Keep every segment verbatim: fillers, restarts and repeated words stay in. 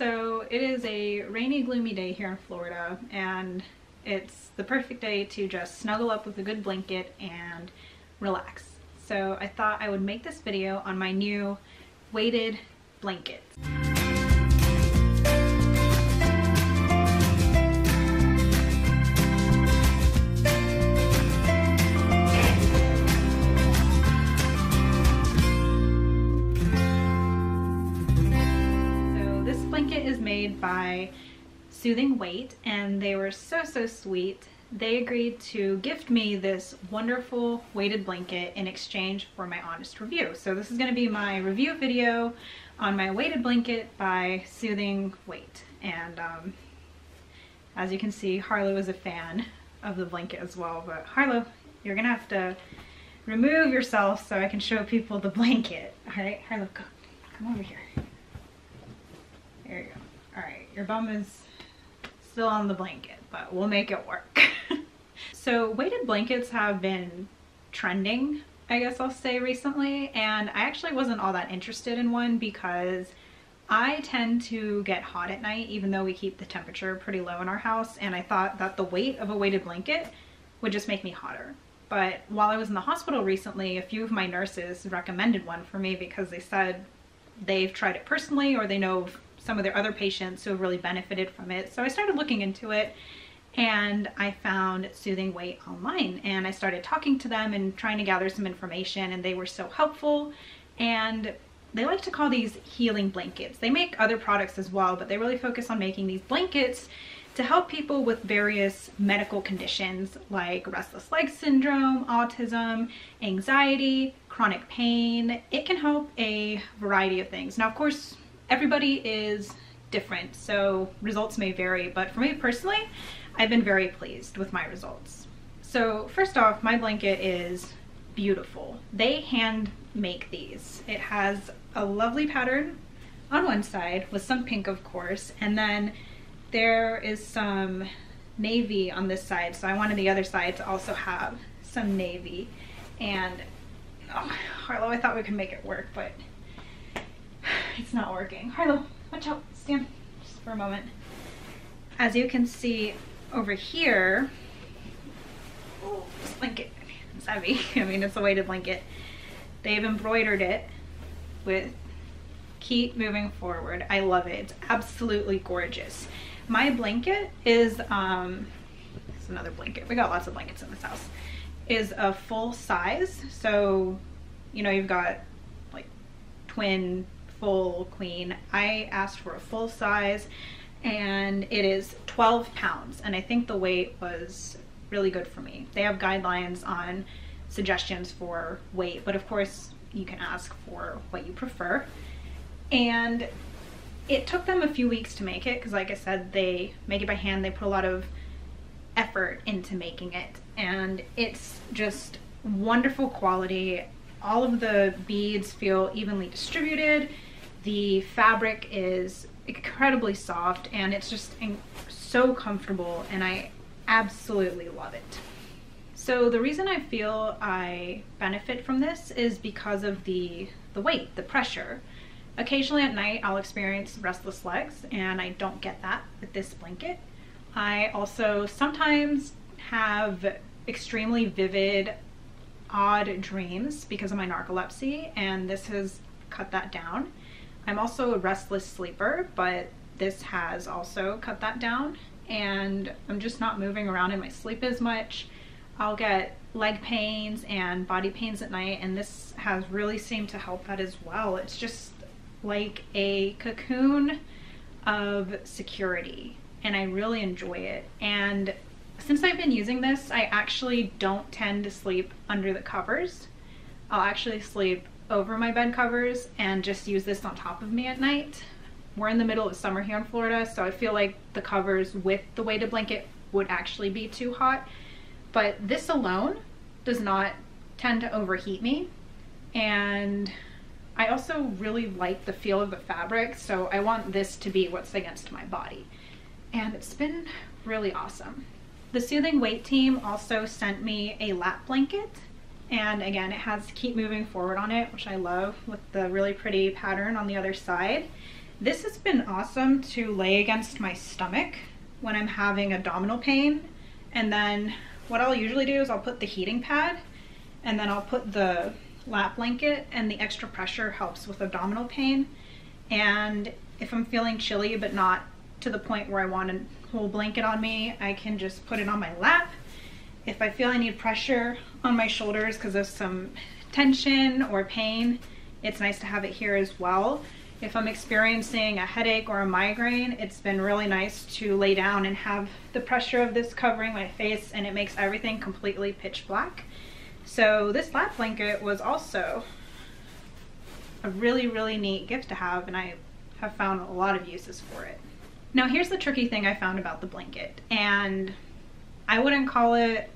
So it is a rainy, gloomy day here in Florida, and it's the perfect day to just snuggle up with a good blanket and relax. So I thought I would make this video on my new weighted blanket. By Soothing Weight, and they were so so sweet. They agreed to gift me this wonderful weighted blanket in exchange for my honest review. So this is going to be my review video on my weighted blanket by Soothing Weight, and um, as you can see, Harlow is a fan of the blanket as well. But Harlow, you're gonna have to remove yourself so I can show people the blanket. All right, Harlow, go. Come over here. There you go. Alright, your bum is still on the blanket, but we'll make it work. So weighted blankets have been trending, I guess I'll say, recently, and I actually wasn't all that interested in one because I tend to get hot at night, even though we keep the temperature pretty low in our house, and I thought that the weight of a weighted blanket would just make me hotter. But while I was in the hospital recently, a few of my nurses recommended one for me because they said they've tried it personally, or they know some of their other patients who have really benefited from it. So I started looking into it, and I found Soothing Weight online, and I started talking to them and trying to gather some information, and they were so helpful. And they like to call these healing blankets. They make other products as well, but they really focus on making these blankets to help people with various medical conditions like restless leg syndrome, autism, anxiety, chronic pain. It can help a variety of things. Now, of course, everybody is different, so results may vary, but for me personally, I've been very pleased with my results. So first off, my blanket is beautiful. They hand make these. It has a lovely pattern on one side with some pink, of course, and then there is some navy on this side, so I wanted the other side to also have some navy. And oh, Harlow, I thought we could make it work, but it's not working. Harlow, watch out. Stand just for a moment. As you can see over here, oh, this blanket, it's heavy. I mean, it's a weighted blanket. They've embroidered it with "Keep Moving Forward." I love it. It's absolutely gorgeous. My blanket is, um, it's another blanket. We got lots of blankets in this house. Is a full size. So, you know, you've got like twin, full, queen. I asked for a full size, and it is twelve pounds, and I think the weight was really good for me. They have guidelines on suggestions for weight, but of course you can ask for what you prefer. And it took them a few weeks to make it because, like I said, they make it by hand. They put a lot of effort into making it, and it's just wonderful quality. All of the beads feel evenly distributed. The fabric is incredibly soft, and it's just so comfortable, and I absolutely love it. So the reason I feel I benefit from this is because of the, the weight, the pressure. Occasionally at night I'll experience restless legs, and I don't get that with this blanket. I also sometimes have extremely vivid, odd dreams because of my narcolepsy, and this has cut that down. I'm also a restless sleeper, but this has also cut that down, and I'm just not moving around in my sleep as much. I'll get leg pains and body pains at night, and this has really seemed to help that as well. It's just like a cocoon of security, and I really enjoy it. And since I've been using this, I actually don't tend to sleep under the covers. I'll actually sleep over my bed covers and just use this on top of me at night. We're in the middle of summer here in Florida, so I feel like the covers with the weighted blanket would actually be too hot. But this alone does not tend to overheat me. And I also really like the feel of the fabric, so I want this to be what's against my body. And it's been really awesome. The Soothing Weight team also sent me a lap blanket, and again, it has "Keep Moving Forward" on it, which I love, with the really pretty pattern on the other side. This has been awesome to lay against my stomach when I'm having abdominal pain. And then what I'll usually do is I'll put the heating pad and then I'll put the lap blanket, and the extra pressure helps with abdominal pain. And if I'm feeling chilly but not to the point where I want a whole blanket on me, I can just put it on my lap. If I feel I need pressure on my shoulders because of some tension or pain, it's nice to have it here as well. If I'm experiencing a headache or a migraine, it's been really nice to lay down and have the pressure of this covering my face, and it makes everything completely pitch black. So this lap blanket was also a really, really neat gift to have, and I have found a lot of uses for it. Now here's the tricky thing I found about the blanket, and I wouldn't call it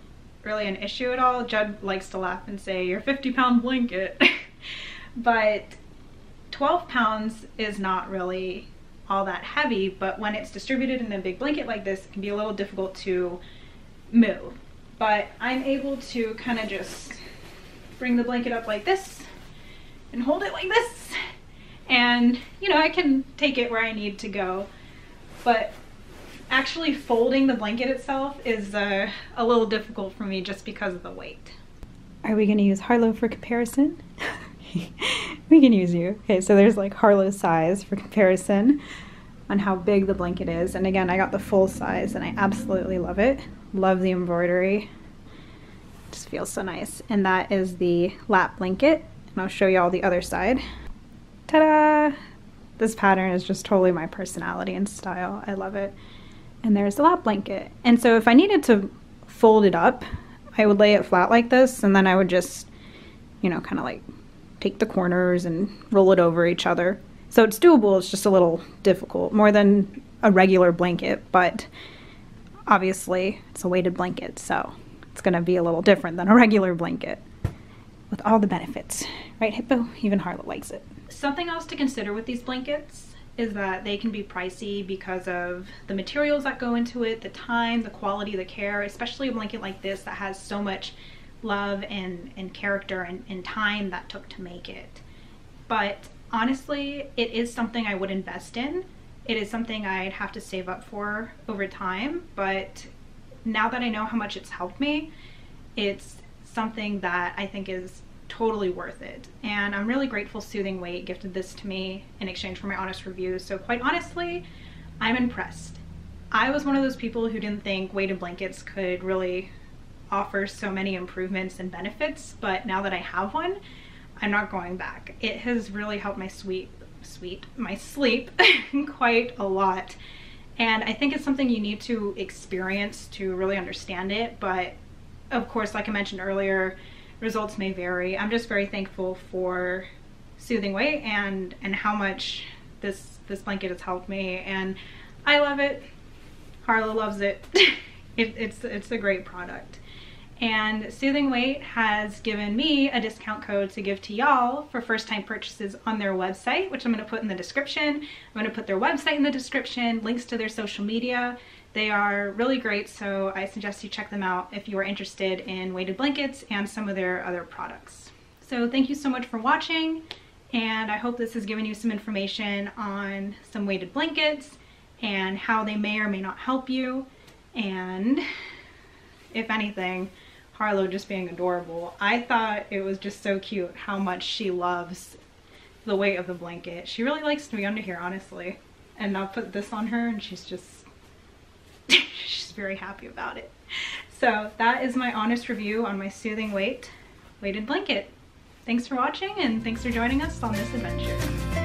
really an issue at all. Judd likes to laugh and say, your fifty pound blanket, but twelve pounds is not really all that heavy, but when it's distributed in a big blanket like this, it can be a little difficult to move. But I'm able to kind of just bring the blanket up like this and hold it like this, and you know, I can take it where I need to go. But actually folding the blanket itself is uh, a little difficult for me just because of the weight. Are we going to use Harlow for comparison? We can use you. Okay, so there's like Harlow size for comparison on how big the blanket is. And again, I got the full size and I absolutely love it. Love the embroidery. It just feels so nice. And that is the lap blanket. And I'll show you all the other side. Ta-da! This pattern is just totally my personality and style. I love it. And there's the lap blanket. And so if I needed to fold it up, I would lay it flat like this, and then I would just, you know, kind of like take the corners and roll it over each other. So it's doable, it's just a little difficult, more than a regular blanket, but obviously it's a weighted blanket, so it's gonna be a little different than a regular blanket with all the benefits. Right, Hippo? Even Harlow likes it. Something else to consider with these blankets is that they can be pricey because of the materials that go into it, the time, the quality, the care, especially a blanket like this that has so much love and, and character and, and time that took to make it. But honestly, it is something I would invest in. It is something I'd have to save up for over time, but now that I know how much it's helped me, it's something that I think is totally worth it. And I'm really grateful Soothing Weight gifted this to me in exchange for my honest review. So quite honestly, I'm impressed. I was one of those people who didn't think weighted blankets could really offer so many improvements and benefits, but now that I have one, I'm not going back. It has really helped my sweet, sweet, my sleep quite a lot. And I think it's something you need to experience to really understand it, but of course, like I mentioned earlier, results may vary. I'm just very thankful for Soothing Weight and and how much this this blanket has helped me, and I love it. Harlow loves it. it it's it's a great product, and Soothing Weight has given me a discount code to give to y'all for first-time purchases on their website, which I'm going to put in the description. I'm going to put their website in the description, links to their social media. They are really great, so I suggest you check them out if you are interested in weighted blankets and some of their other products. So thank you so much for watching, and I hope this has given you some information on some weighted blankets and how they may or may not help you. And if anything, Harlow just being adorable, I thought it was just so cute how much she loves the weight of the blanket. She really likes to be under here, honestly. And I'll put this on her and she's just she's very happy about it. So that is my honest review on my Soothing Weight weighted blanket. Thanks for watching, and thanks for joining us on this adventure.